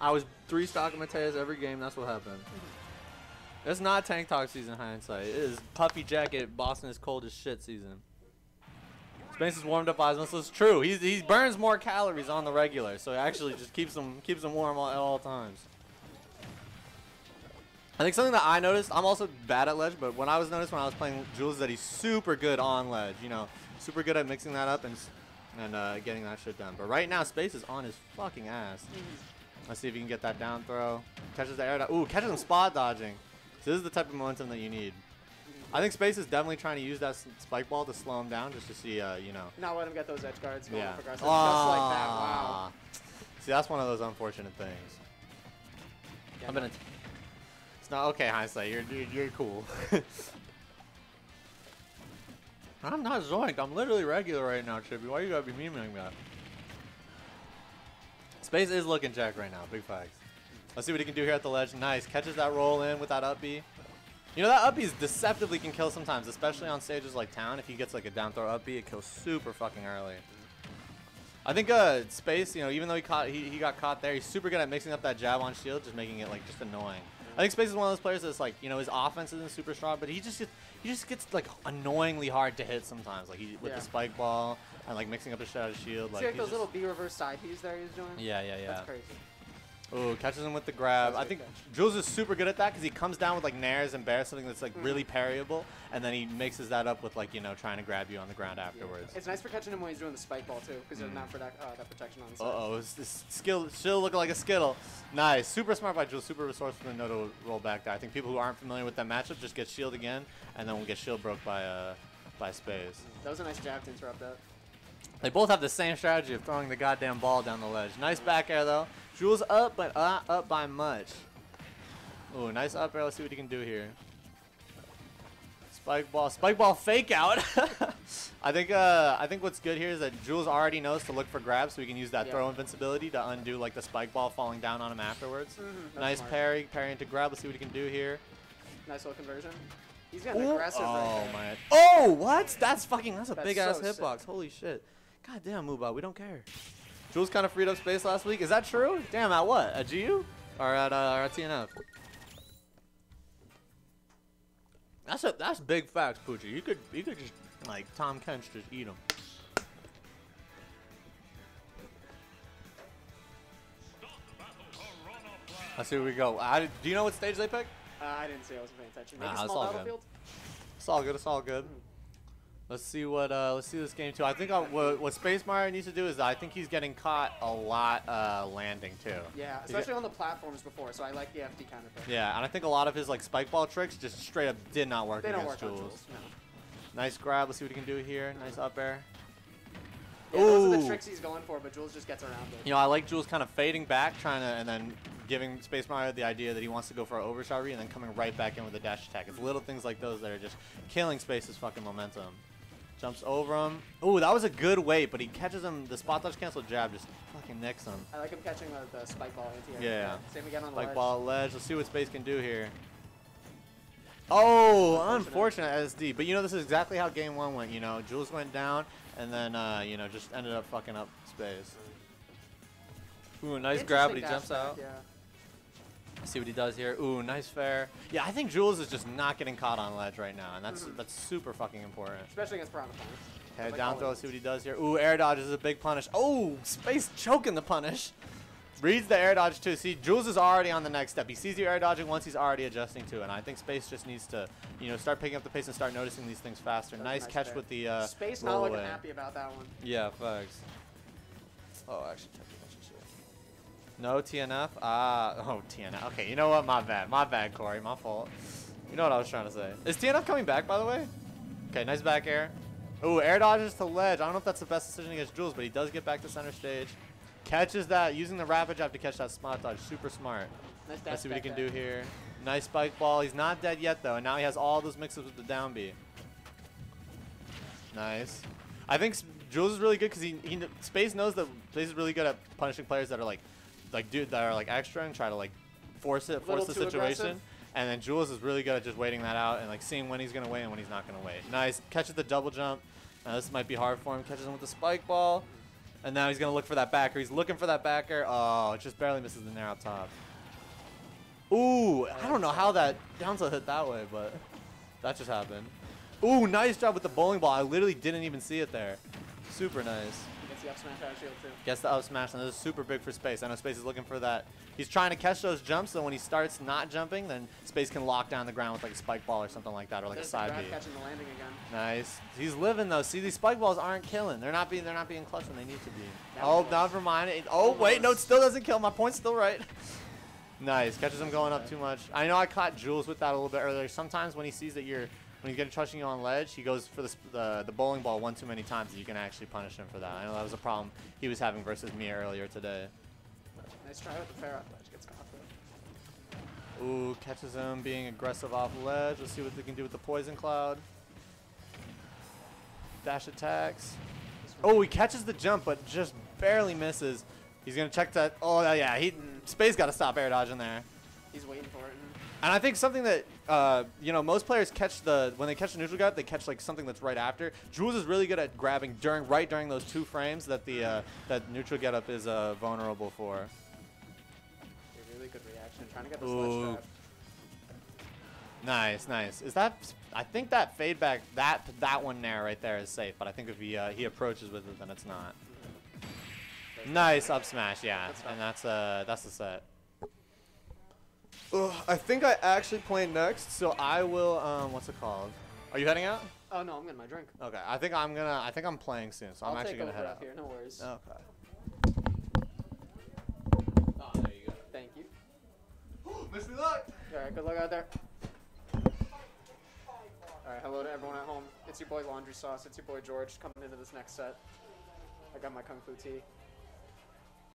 I was three stocking Mateus every game. That's what happened. It's not tank talk season in hindsight. It is puffy jacket. Boston is cold as shit season. Space is warmed up. Osmos is true. He burns more calories on the regular, so it actually just keeps him warm at all times. I think something that I noticed. I'm also bad at ledge, but when I was noticed when I was playing Jules is that he's super good on ledge. You know, super good at mixing that up and getting that shit done. But right now, Space is on his fucking ass. Let's see if he can get that down throw. Catches the air dodge. Ooh, catches him spot dodging. So this is the type of momentum that you need. I think Space is definitely trying to use that spike ball to slow him down just to see, you know. Not let him get those edge guards. Yeah. Just like that. Wow. See, that's one of those unfortunate things. Yeah, it's not okay, hindsight. You're cool. I'm not zoinked. I'm literally regular right now, Chippy. Why you gotta be memeing like that? Space is looking jacked right now. Big facts. Let's see what he can do here at the ledge. Nice. Catches that roll in with that up B. You know, that up B is deceptively can kill sometimes, especially on stages like Town. If he gets like a down throw up B, it kills super fucking early. I think Space, you know, even though he got caught there, he's super good at mixing up that jab on shield, just making it like just annoying. I think Space is one of those players that's like, you know, his offense isn't super strong, but he just gets like annoyingly hard to hit sometimes, like with the spike ball and like mixing up his shot out of shield. Like, see, like those little B reverse side He's there. He's doing. Yeah. That's crazy. Ooh, catches him with the grab. I think Jules is super good at that because he comes down with like nairs and bears, something that's like really parryable, and then he mixes that up with like, you know, trying to grab you on the ground afterwards. It's nice for catching him when he's doing the spike ball too, because there's not for that, that protection on the side. Uh-oh, this skill still looking like a skittle. Nice, super smart by Jules, super resourceful to know to roll back there. I think people who aren't familiar with that matchup just get shield again, and then we'll get shield broke by Space. That was a nice jab to interrupt that. They both have the same strategy of throwing the goddamn ball down the ledge. Nice back air though. Jules up, but not up by much. Ooh, nice up air. Let's see what he can do here. Spike ball fake out. I think what's good here is that Jules already knows to look for grabs, so he can use that throw invincibility to undo like the spike ball falling down on him afterwards. Nice parry into grab. Let's see what he can do here. Nice little conversion. He's got an aggressive right there. Oh, what? That's a big ass hitbox. Holy shit. God damn, Muba, we don't care. Jules kind of freed up Space last week. Is that true? Damn, at what? At GU? Or at TNF? That's big facts, Poochie. You could just, like, Tom Kench, just eat them. Let's see where we go. Do you know what stage they picked? I didn't see. I wasn't paying attention. Nah, it's all good. It's all good. Let's see what. Let's see this game too. I think what Space Mario needs to do is I think he's getting caught a lot landing too. Yeah, especially on the platforms before. So I like the FD counter pick. Yeah, and I think a lot of his like spike ball tricks just straight up did not work against Jules. No. Nice grab. Let's see what he can do here. Nice up air. Yeah, those are the tricks he's going for, but Jules just gets around it. You know, I like Jules kind of fading back, trying to, and then giving Space Mario the idea that he wants to go for an overshot read, and then coming right back in with a dash attack. It's little things like those that are just killing Space's fucking momentum. Jumps over him. Ooh, that was a good weight, but he catches him. The spot dodge cancel jab just fucking nicks him. I like him catching the spike ball. Yeah. Same again on the ledge. Spike ball ledge. Let's see what Space can do here. Oh, unfortunate SD. But you know, this is exactly how game one went. You know, Jules went down, and then you know, just ended up fucking up Space. Ooh, nice grab, but he jumps out. Yeah. Let's see what he does here. Ooh, nice fair. Yeah, I think Jules is just not getting caught on ledge right now, and that's super fucking important. Especially against Piranha Plant. Okay, down throw. Let's see what he does here. Ooh, air dodge is a big punish. Oh, Space choking the punish. Reads the air dodge too. See, Jules is already on the next step. He sees you air dodging once, he's already adjusting to it. And I think Space just needs to, you know, start picking up the pace and start noticing these things faster. Nice catch with the Space not looking happy about that one. Yeah, thanks. Oh, actually. No TNF? Oh, TNF. Okay, you know what? My bad, Corey. My fault. You know what I was trying to say. Is TNF coming back, by the way? Okay, nice back air. Ooh, air dodges to ledge. I don't know if that's the best decision against Jules, but he does get back to center stage. Catches that, using the rapid jab to catch that spot dodge. Super smart. Nice dash. Let's see what he can do here. Nice spike ball. He's not dead yet, though, and now he has all those mix-ups with the down B. Nice. I think Jules is really good because Space knows that Space is really good at punishing players that are like extra and try to like force the situation, aggressive. And then Jules is really good at just waiting that out and like seeing when he's gonna wait and when he's not gonna wait. Nice catches the double jump. This might be hard for him. Catches him with the spike ball. And now he's going to look for that backer. He's looking for that backer. Oh, it just barely misses the nair out top. Ooh, I don't know how that down tilt hit that way, but that just happened. Ooh, nice job with the bowling ball. I literally didn't even see it there. Super nice. Gets the up smash out of shield, too. Gets the up smash, and this is super big for Space. I know Space is looking for that. He's trying to catch those jumps, so when he starts not jumping, then Space can lock down the ground with like a spike ball or something like that, or like a side B. Catching the landing again. Nice. He's living, though. See, these spike balls aren't killing. They're not being clutch when they need to be. That never mind. Oh, wait. No, it still doesn't kill. My point's still right. Nice. Catches him going up too much. I know I caught Jules with that a little bit earlier. Sometimes when he sees that you're... When he's getting touching you on ledge, he goes for the bowling ball one too many times that you can actually punish him for that. I know that was a problem he was having versus me earlier today. Nice try with the fair off ledge. Gets caught though. Ooh, catches him being aggressive off ledge. Let's see what they can do with the poison cloud. Dash attacks. Oh, he catches the jump, but just barely misses. He's going to check that. Oh, yeah. Space got to stop air dodging there. He's waiting for it. And I think something that, you know, most players catch when they catch the neutral guard, they catch like something that's right after. Jules is really good at grabbing right during those two frames that that neutral getup is vulnerable for. A really good reaction, trying to get the sledge trap. Nice, nice. Is that? I think that fade back, that one there right there is safe. But I think if he approaches with it, then it's not. Nice up smash, yeah, and that's the set. Ugh, I think I actually play next, so I will. What's it called? Are you heading out? Oh no, I'm getting my drink. Okay, I think I'm playing soon, so I'm actually gonna head out. Here, no worries. Okay. Oh, there you go. Thank you. Wish me luck. All right, good luck out there. All right, hello to everyone at home. It's your boy Laundry Sauce. It's your boy George coming into this next set. I got my kung fu tea.